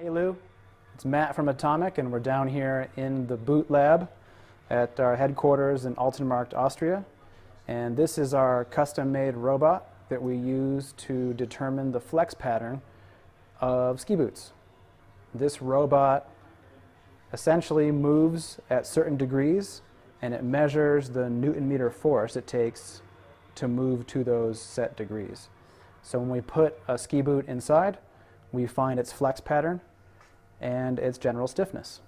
Hey Lou, it's Matt from Atomic, and we're down here in the boot lab at our headquarters in Altenmarkt, Austria. And this is our custom-made robot that we use to determine the flex pattern of ski boots. This robot essentially moves at certain degrees, and it measures the Newton-meter force it takes to move to those set degrees. So when we put a ski boot inside, we find its flex pattern and its general stiffness.